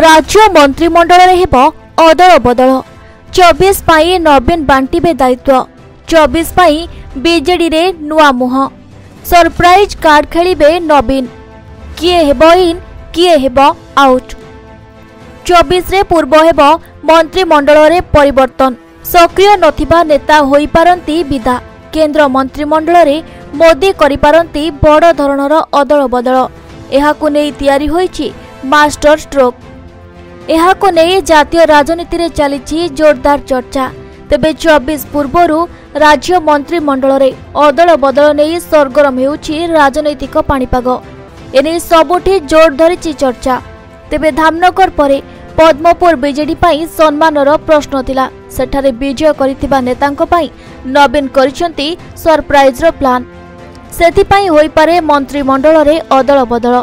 राज्य मंत्रिमंडल में अदल बदल 24 नवीन बांटे दायित्व 24 बीजेडी रे नुआ मुह सरप्राइज कार्ड खेलिबे नवीन किए हेब इन किए हेब आउट 24 रे पूर्व हेब मंत्रिमंडल रे परिवर्तन सक्रिय नथिबा नेता होई पारंती विदा केंद्र मंत्रिमंडल रे मोदी करि पारंती बड़ धरणर अदल बदल एहाकु नेई तयारी होईछि मास्टर स्ट्रोक एहाकु नेई जातीय राजनीति रे चलीछि जोरदार चर्चा तेबे 24 पूर्वरु राज्य मंत्रिमंडल रे अदल बदल नहीं सरगरम होउछि राजनैतिक पाणीपाग एने सबुठी जोर धरिछि चर्चा तेबे धामनगर परे पद्मपुर बीजेडी पाई सम्मानर प्रश्न थिला सेठारे विजय करिथिबा नेतांक पाई नवीन करिसेंती सरप्राइज रो प्लान सेथि पाई होई पारे मंत्रिमंडल रे अदल बदल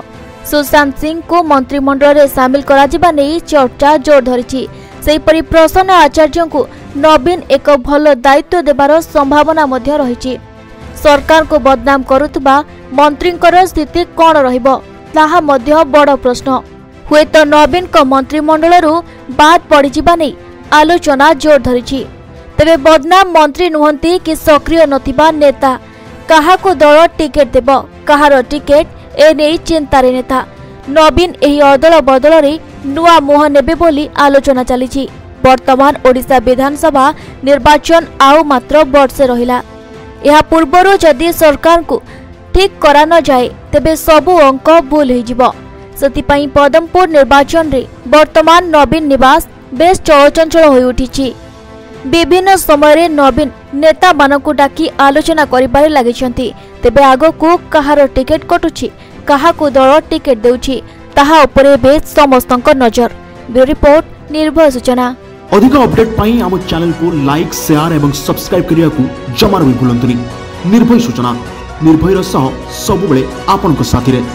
सुशांत सिंह को मंत्रिमंडल रे शामिल करा जिबा नै चर्चा जोर धरिछि सेहि परि प्रसन्न आचार्य को नवीन एक भल दायित्व देवार संभावना मध्य रही सरकार को बदनाम करुवा मंत्री स्थिति कौन रहा बड़ प्रश्न हुए तो नवीन को मंत्रिमंडल बाद पड़जा नहीं आलोचना जोर धरी तेरे बदनाम मंत्री नुहति कि सक्रिय नेता क्या दल टिकेट देव कहार टिकेट एने चिंतार नेता नवीन यही अदल बदल नुआ मुह ने आलोचना चली वर्तमान ओडिशा विधानसभा निर्वाचन आउ मात्र बर्षे रहिला यह पूर्व जदि सरकार को ठीक करा न जाए तेबे सबु अंक भूल हो पदमपुर निर्वाचन रे वर्तमान नवीन निवास बेस चलचंचल हो उठी विभिन्न समय रे नवीन नेता मानकु डाकी आलोचना करिबारे लागिछंती तेबे आगो को कहार टिकेट कटुछि काहाकु दल टिकेट देउछि ताहा उपरे बेस समस्तक नजर ब्यूरो रिपोर्ट निर्भय सूचना। अधिक अपडेट पाई आम चैनल को लाइक शेयर एवं सब्सक्राइब करिया को जमार भी भूलंतुनी। निर्भय सूचना निर्भय रह सब आपन को साथी रे।